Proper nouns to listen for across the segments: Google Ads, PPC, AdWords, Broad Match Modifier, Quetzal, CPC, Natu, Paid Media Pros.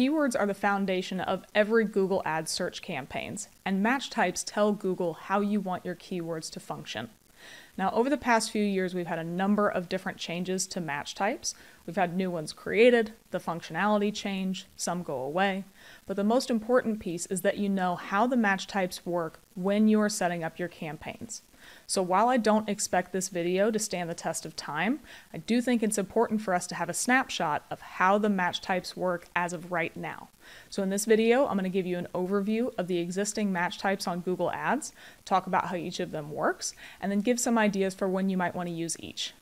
Keywords are the foundation of every Google Ads search campaigns, and match types tell Google how you want your keywords to function. Now, over the past few years, we've had a number of different changes to match types. We've had new ones created, the functionality change, some go away. But the most important piece is that you know how the match types work when you are setting up your campaigns. So while I don't expect this video to stand the test of time, I do think it's important for us to have a snapshot of how the match types work as of right now. So in this video, I'm going to give you an overview of the existing match types on Google Ads, talk about how each of them works, and then give some ideas for when you might want to use each.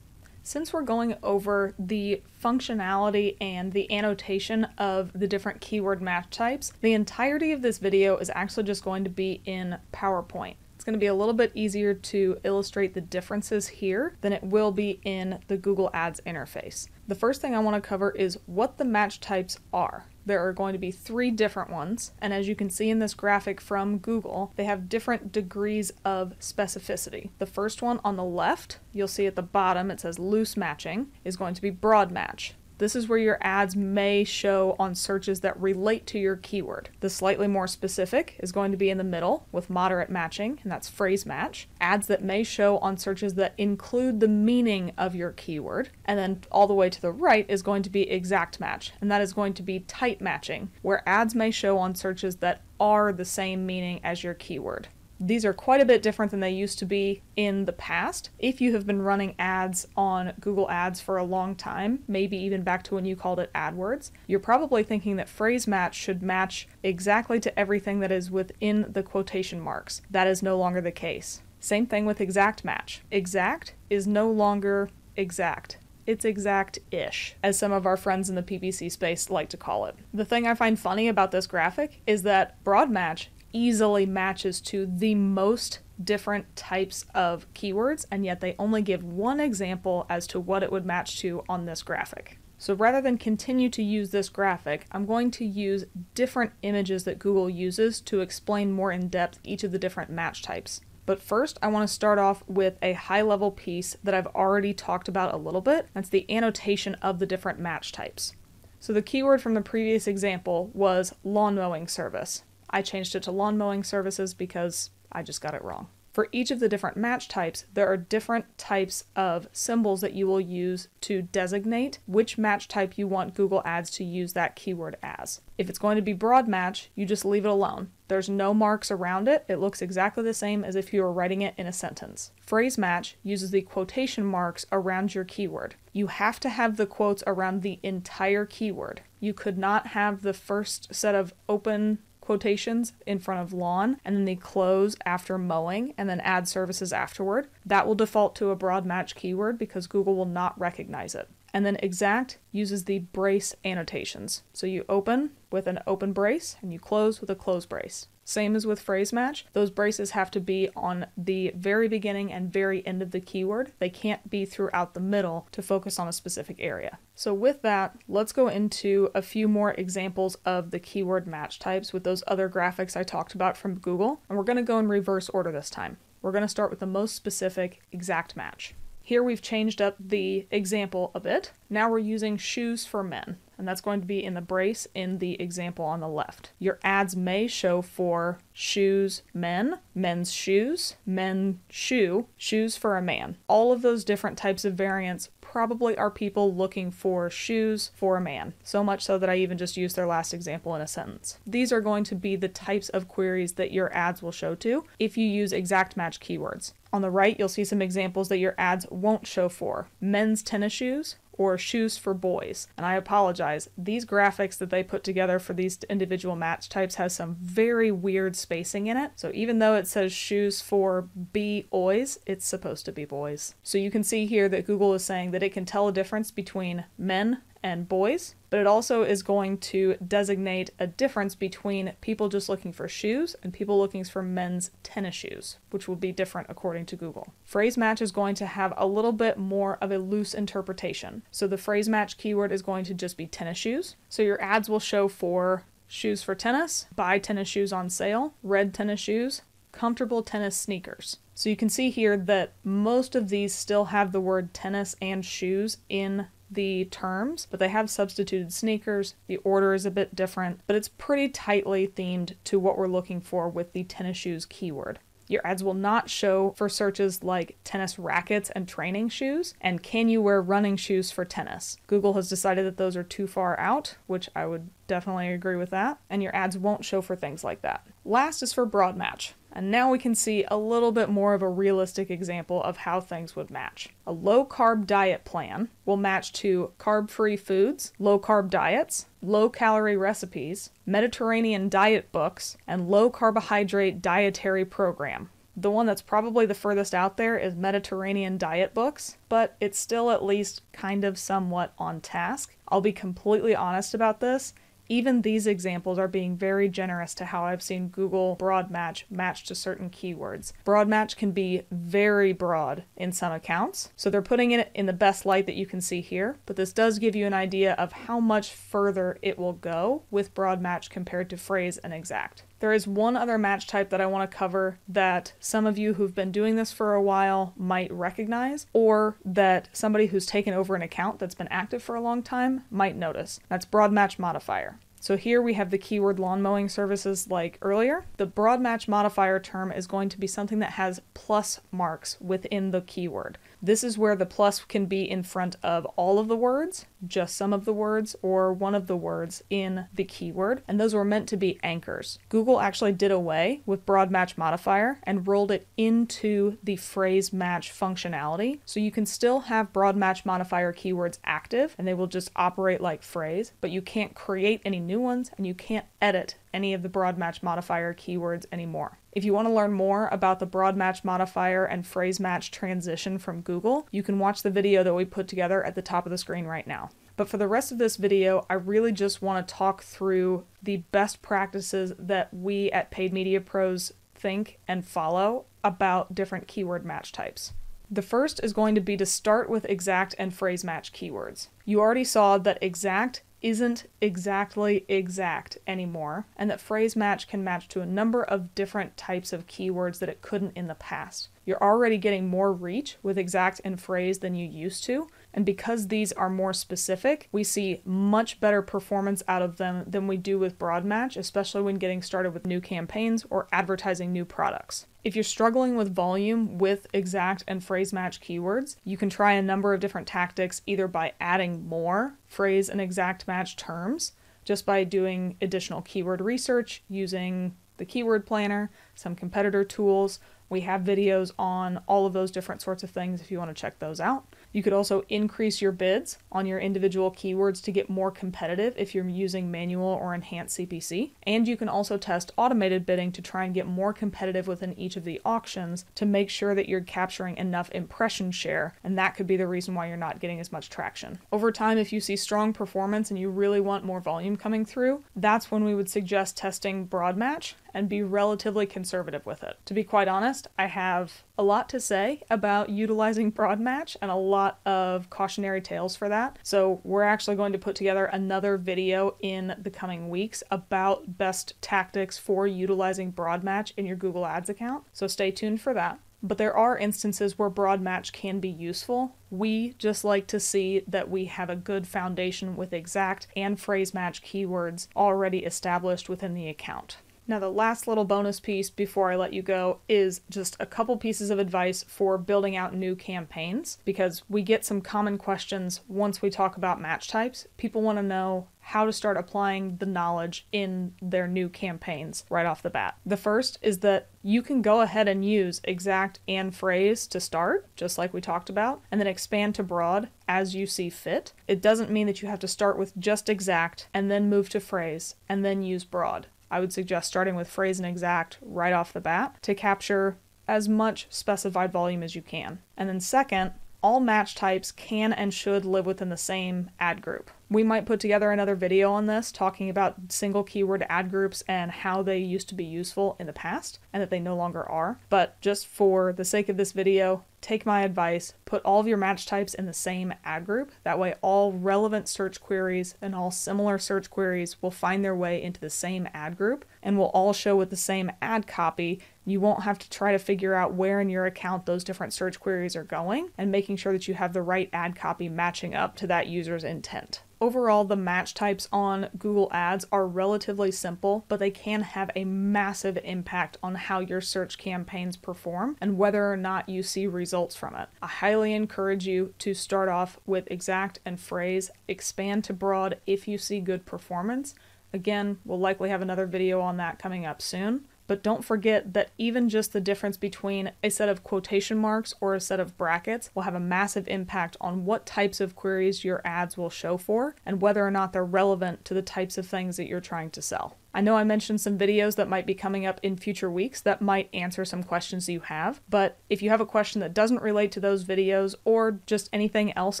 Since we're going over the functionality and the annotation of the different keyword match types, the entirety of this video is actually just going to be in PowerPoint. It's going to be a little bit easier to illustrate the differences here than it will be in the Google Ads interface. The first thing I want to cover is what the match types are. There are going to be three different ones, and as you can see in this graphic from Google, they have different degrees of specificity. The first one on the left, you'll see at the bottom it says loose matching, is going to be broad match. This is where your ads may show on searches that relate to your keyword. The slightly more specific is going to be in the middle with moderate matching, and that's phrase match. Ads that may show on searches that include the meaning of your keyword. And then all the way to the right is going to be exact match, and that is going to be tight matching, where ads may show on searches that are the same meaning as your keyword. These are quite a bit different than they used to be in the past. If you have been running ads on Google Ads for a long time, maybe even back to when you called it AdWords, you're probably thinking that phrase match should match exactly to everything that is within the quotation marks. That is no longer the case. Same thing with exact match. Exact is no longer exact. It's exact-ish, as some of our friends in the PPC space like to call it. The thing I find funny about this graphic is that broad match easily matches to the most different types of keywords, and yet they only give one example as to what it would match to on this graphic. So rather than continue to use this graphic, I'm going to use different images that Google uses to explain more in depth each of the different match types. But first, I want to start off with a high-level piece that I've already talked about a little bit. That's the annotation of the different match types. So the keyword from the previous example was lawn mowing service. I changed it to lawn mowing services because I just got it wrong. For each of the different match types, there are different types of symbols that you will use to designate which match type you want Google Ads to use that keyword as. If it's going to be broad match, you just leave it alone. There's no marks around it. It looks exactly the same as if you were writing it in a sentence. Phrase match uses the quotation marks around your keyword. You have to have the quotes around the entire keyword. You could not have the first set of open quotations in front of lawn, and then they close after mowing, and then add services afterward. That will default to a broad match keyword because Google will not recognize it. And then exact uses the brace annotations. So you open with an open brace and you close with a close brace. Same as with phrase match, those braces have to be on the very beginning and very end of the keyword. They can't be throughout the middle to focus on a specific area. So with that, let's go into a few more examples of the keyword match types with those other graphics I talked about from Google. And we're going to go in reverse order this time. We're going to start with the most specific, exact match. Here we've changed up the example a bit. Now we're using shoes for men, and that's going to be in the brace in the example on the left. Your ads may show for shoes, men, men's shoes, men shoe, shoes for a man. All of those different types of variants probably are people looking for shoes for a man, so much so that I even just used their last example in a sentence. These are going to be the types of queries that your ads will show to if you use exact match keywords. On the right, you'll see some examples that your ads won't show for. Men's tennis shoes or shoes for boys. And I apologize, these graphics that they put together for these individual match types has some very weird spacing in it. So even though it says shoes for boys, it's supposed to be boys. So you can see here that Google is saying that it can tell a difference between men and boys, but it also is going to designate a difference between people just looking for shoes and people looking for men's tennis shoes, which will be different according to Google. Phrase match is going to have a little bit more of a loose interpretation. So the phrase match keyword is going to just be tennis shoes. So your ads will show for shoes for tennis, buy tennis shoes on sale, red tennis shoes, comfortable tennis sneakers. So you can see here that most of these still have the word tennis and shoes in the terms, but they have substituted sneakers. The order is a bit different, but it's pretty tightly themed to what we're looking for with the tennis shoes keyword. Your ads will not show for searches like tennis rackets and training shoes, and can you wear running shoes for tennis? Google has decided that those are too far out, which I would definitely agree with that, and your ads won't show for things like that. Last is for broad match. And now we can see a little bit more of a realistic example of how things would match. A low-carb diet plan will match to carb-free foods, low-carb diets, low-calorie recipes, Mediterranean diet books, and low-carbohydrate dietary program. The one that's probably the furthest out there is Mediterranean diet books, but it's still at least kind of somewhat on task. I'll be completely honest about this. Even these examples are being very generous to how I've seen Google broad match match to certain keywords. Broad match can be very broad in some accounts, so they're putting it in the best light that you can see here, but this does give you an idea of how much further it will go with broad match compared to phrase and exact. There is one other match type that I want to cover that some of you who've been doing this for a while might recognize, or that somebody who's taken over an account that's been active for a long time might notice. That's broad match modifier. So here we have the keyword lawn mowing services like earlier. The broad match modifier term is going to be something that has plus marks within the keyword. This is where the plus can be in front of all of the words, just some of the words, or one of the words in the keyword, and those were meant to be anchors. Google actually did away with broad match modifier and rolled it into the phrase match functionality, so you can still have broad match modifier keywords active, and they will just operate like phrase, but you can't create any new ones, and you can't edit any of the broad match modifier keywords anymore. If you want to learn more about the broad match modifier and phrase match transition from Google, you can watch the video that we put together at the top of the screen right now. But for the rest of this video, I really just want to talk through the best practices that we at Paid Media Pros think and follow about different keyword match types. The first is going to be to start with exact and phrase match keywords. You already saw that exact isn't exactly exact anymore, and that phrase match can match to a number of different types of keywords that it couldn't in the past. You're already getting more reach with exact and phrase than you used to, and because these are more specific, we see much better performance out of them than we do with broad match, especially when getting started with new campaigns or advertising new products. If you're struggling with volume with exact and phrase match keywords, you can try a number of different tactics, either by adding more phrase and exact match terms, just by doing additional keyword research, using the keyword planner, some competitor tools. We have videos on all of those different sorts of things if you want to check those out. You could also increase your bids on your individual keywords to get more competitive if you're using manual or enhanced CPC. And you can also test automated bidding to try and get more competitive within each of the auctions to make sure that you're capturing enough impression share, and that could be the reason why you're not getting as much traction. Over time, if you see strong performance and you really want more volume coming through, that's when we would suggest testing broad match and be relatively conservative with it. To be quite honest, I have a lot to say about utilizing broad match and a lot of cautionary tales for that. So we're actually going to put together another video in the coming weeks about best tactics for utilizing broad match in your Google Ads account. So stay tuned for that. But there are instances where broad match can be useful. We just like to see that we have a good foundation with exact and phrase match keywords already established within the account. Now, the last little bonus piece before I let you go is just a couple pieces of advice for building out new campaigns, because we get some common questions once we talk about match types. People want to know how to start applying the knowledge in their new campaigns right off the bat. The first is that you can go ahead and use exact and phrase to start, just like we talked about, and then expand to broad as you see fit. It doesn't mean that you have to start with just exact and then move to phrase and then use broad. I would suggest starting with phrase and exact right off the bat to capture as much specified volume as you can. And then second, all match types can and should live within the same ad group. We might put together another video on this talking about single keyword ad groups and how they used to be useful in the past and that they no longer are. But just for the sake of this video, take my advice, put all of your match types in the same ad group. That way all relevant search queries and all similar search queries will find their way into the same ad group and will all show with the same ad copy. You won't have to try to figure out where in your account those different search queries are going, and making sure that you have the right ad copy matching up to that user's intent. Overall, the match types on Google Ads are relatively simple, but they can have a massive impact on how your search campaigns perform and whether or not you see results from it. I highly encourage you to start off with exact and phrase, expand to broad if you see good performance. Again, we'll likely have another video on that coming up soon. But don't forget that even just the difference between a set of quotation marks or a set of brackets will have a massive impact on what types of queries your ads will show for and whether or not they're relevant to the types of things that you're trying to sell. I know I mentioned some videos that might be coming up in future weeks that might answer some questions you have, but if you have a question that doesn't relate to those videos or just anything else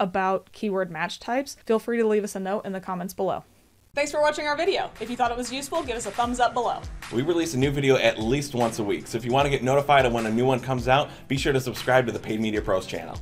about keyword match types, feel free to leave us a note in the comments below. Thanks for watching our video. If you thought it was useful, give us a thumbs up below. We release a new video at least once a week, so if you want to get notified of when a new one comes out, be sure to subscribe to the Paid Media Pros channel.